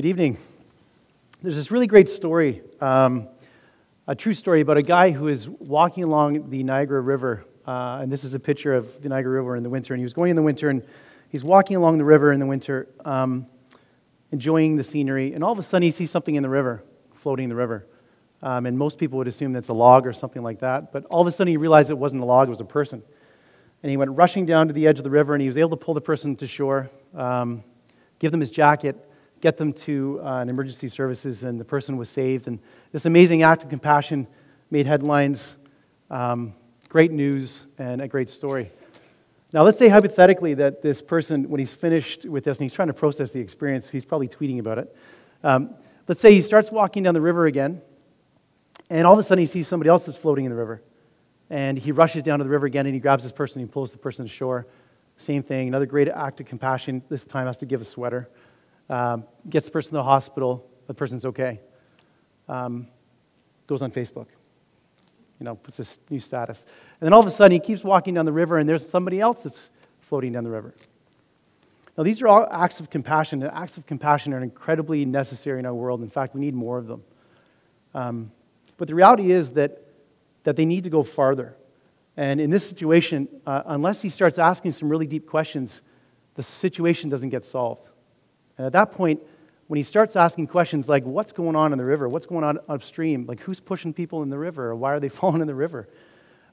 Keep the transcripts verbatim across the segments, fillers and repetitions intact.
Good evening. There's this really great story, um, a true story about a guy who is walking along the Niagara River, uh, and this is a picture of the Niagara River in the winter, and he was going in the winter, and he's walking along the river in the winter, um, enjoying the scenery, and all of a sudden he sees something in the river, floating in the river, um, and most people would assume that's a log or something like that, but all of a sudden he realized it wasn't a log, it was a person, and he went rushing down to the edge of the river, and he was able to pull the person to shore, um, give them his jacket, get them to uh, an emergency services, and the person was saved. And this amazing act of compassion made headlines, um, great news, and a great story. Now, let's say hypothetically that this person, when he's finished with this, and he's trying to process the experience, he's probably tweeting about it. Um, let's say he starts walking down the river again, and all of a sudden he sees somebody else that's floating in the river. And he rushes down to the river again, and he grabs this person, and he pulls the person to shore. Same thing, another great act of compassion. This time has to give a sweater. Um, gets the person to the hospital, the person's okay. Um, goes on Facebook, you know, puts this new status. And then all of a sudden he keeps walking down the river and there's somebody else that's floating down the river. Now these are all acts of compassion, and acts of compassion are incredibly necessary in our world. In fact, we need more of them. Um, but the reality is that, that they need to go farther. And in this situation, uh, unless he starts asking some really deep questions, the situation doesn't get solved. And at that point, when he starts asking questions like, what's going on in the river? What's going on upstream? Like, who's pushing people in the river? Or why are they falling in the river?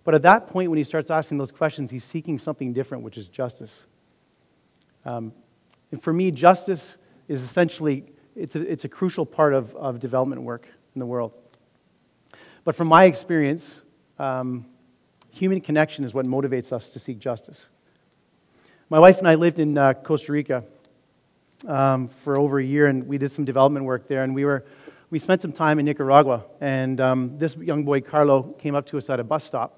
But at that point, when he starts asking those questions, he's seeking something different, which is justice. Um, and for me, justice is essentially, it's a, it's a crucial part of, of development work in the world. But from my experience, um, human connection is what motivates us to seek justice. My wife and I lived in uh, Costa Rica Um, for over a year, and we did some development work there, and we were we spent some time in Nicaragua, and um, this young boy Carlo came up to us at a bus stop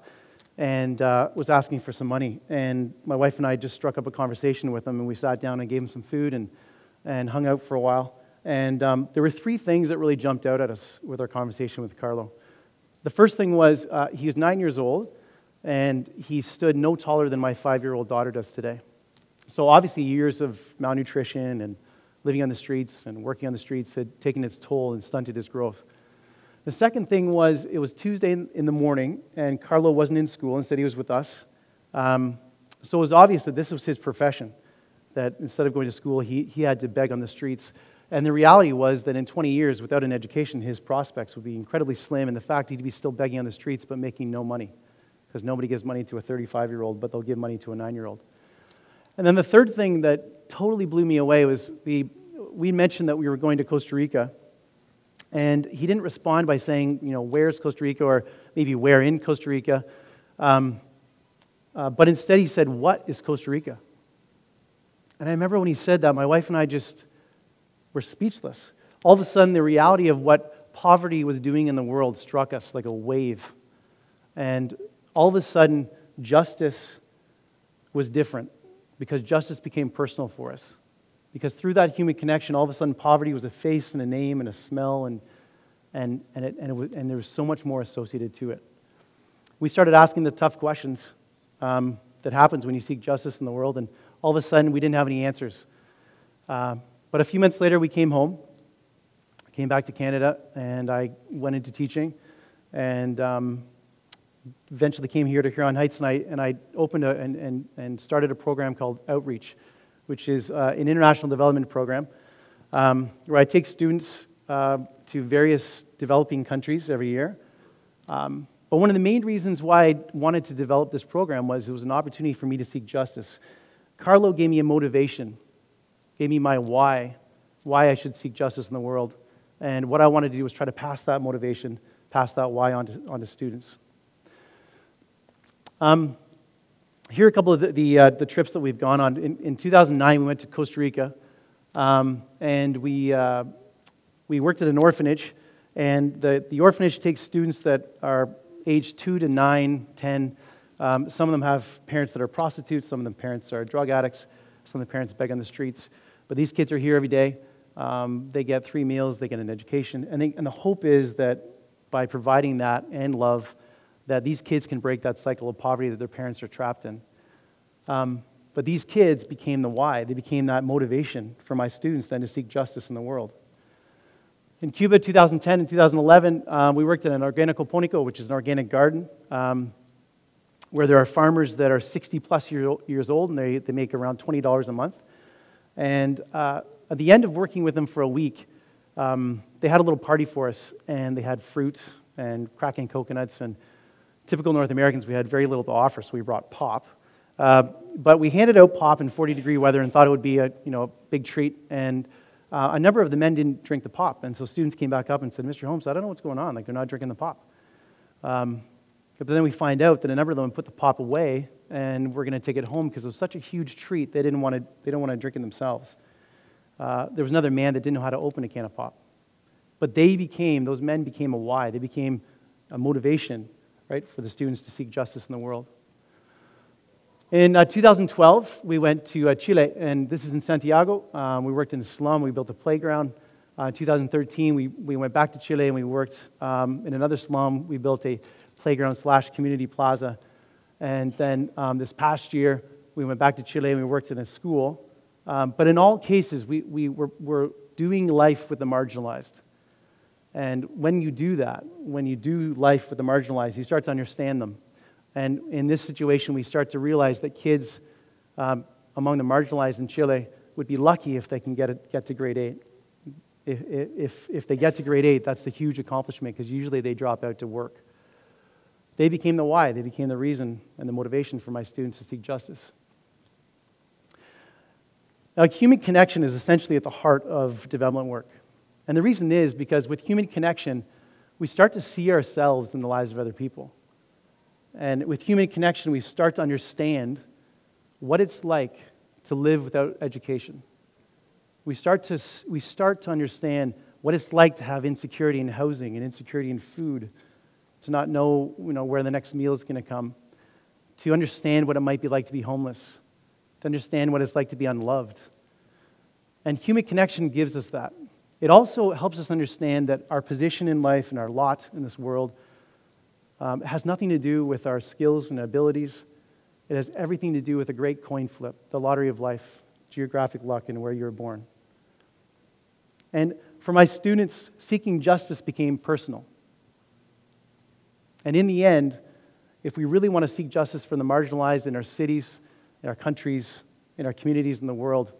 and uh, was asking for some money, and my wife and I just struck up a conversation with him, and we sat down and gave him some food and and hung out for a while, and um, there were three things that really jumped out at us with our conversation with Carlo. The first thing was uh, he was nine years old, and he stood no taller than my five-year-old daughter does today. So obviously years of malnutrition and living on the streets and working on the streets had taken its toll and stunted his growth. The second thing was it was Tuesday in the morning, and Carlo wasn't in school. Instead, he was with us. Um, so it was obvious that this was his profession, that instead of going to school, he, he had to beg on the streets. And the reality was that in twenty years, without an education, his prospects would be incredibly slim, and the fact he'd be still begging on the streets but making no money, because nobody gives money to a thirty-five-year-old, but they'll give money to a nine-year-old. And then the third thing that totally blew me away was the, we mentioned that we were going to Costa Rica, and he didn't respond by saying, you know, where's Costa Rica, or maybe where in Costa Rica, um, uh, but instead he said, what is Costa Rica? And I remember when he said that, my wife and I just were speechless. All of a sudden, the reality of what poverty was doing in the world struck us like a wave. And all of a sudden, justice was different, because justice became personal for us. Because through that human connection, all of a sudden poverty was a face and a name and a smell, and, and, and, it, and, it, and there was so much more associated to it. We started asking the tough questions um, that happens when you seek justice in the world, and all of a sudden we didn't have any answers. Uh, but a few months later we came home, I came back to Canada, and I went into teaching, and um, eventually came here to Huron Heights, and I, and I opened a, and, and, and started a program called Outreach, which is uh, an international development program um, where I take students uh, to various developing countries every year. Um, but one of the main reasons why I wanted to develop this program was it was an opportunity for me to seek justice. Carlo gave me a motivation, gave me my why, why I should seek justice in the world. And what I wanted to do was try to pass that motivation, pass that why on to, on to students. Um, here are a couple of the, the, uh, the trips that we've gone on. In, in two thousand nine, we went to Costa Rica, um, and we, uh, we worked at an orphanage, and the, the orphanage takes students that are aged two to nine, ten. Um, some of them have parents that are prostitutes, some of them parents are drug addicts, some of the parents beg on the streets. But these kids are here every day. Um, they get three meals, they get an education, and, they, and the hope is that by providing that and love, that these kids can break that cycle of poverty that their parents are trapped in. Um, but these kids became the why. They became that motivation for my students then to seek justice in the world. In Cuba, two thousand ten and two thousand eleven, um, we worked in an organico ponico, which is an organic garden, um, where there are farmers that are sixty plus year, years old, and they, they make around twenty dollars a month. And uh, at the end of working with them for a week, um, they had a little party for us, and they had fruit and cracking coconuts. And typical North Americans, we had very little to offer, so we brought pop. Uh, but we handed out pop in forty degree weather and thought it would be a, you know, a big treat. And Uh, a number of the men didn't drink the pop, and so students came back up and said, "Mister Holmes, I don't know what's going on, like they're not drinking the pop." Um, but then we find out that a number of them put the pop away, and we're going to take it home because it was such a huge treat, they didn't want to, they don't want to drink it themselves. Uh, there was another man that didn't know how to open a can of pop. But they became, those men became a why, they became a motivation, right, for the students to seek justice in the world. In uh, two thousand twelve, we went to uh, Chile, and this is in Santiago. Um, we worked in a slum. We built a playground. Uh, in two thousand thirteen, we, we went back to Chile, and we worked um, in another slum. We built a playground slash community plaza. And then um, this past year, we went back to Chile, and we worked in a school. Um, but in all cases, we, we were, were doing life with the marginalized. And when you do that, when you do life with the marginalized, you start to understand them. And in this situation, we start to realize that kids um, among the marginalized in Chile would be lucky if they can get, a, get to grade eight. If, if, if they get to grade eight, that's a huge accomplishment, because usually they drop out to work. They became the why. They became the reason and the motivation for my students to seek justice. Now, human connection is essentially at the heart of development work. And the reason is because with human connection, we start to see ourselves in the lives of other people. And with human connection, we start to understand what it's like to live without education. We start to, we start to understand what it's like to have insecurity in housing and insecurity in food, to not know, you know, where the next meal is going to come, to understand what it might be like to be homeless, to understand what it's like to be unloved. And human connection gives us that. It also helps us understand that our position in life and our lot in this world Um, it has nothing to do with our skills and abilities. It has everything to do with a great coin flip, the lottery of life, geographic luck, and where you were born. And for my students, seeking justice became personal. And in the end, if we really want to seek justice for the marginalized in our cities, in our countries, in our communities, in the world,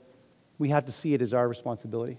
we have to see it as our responsibility.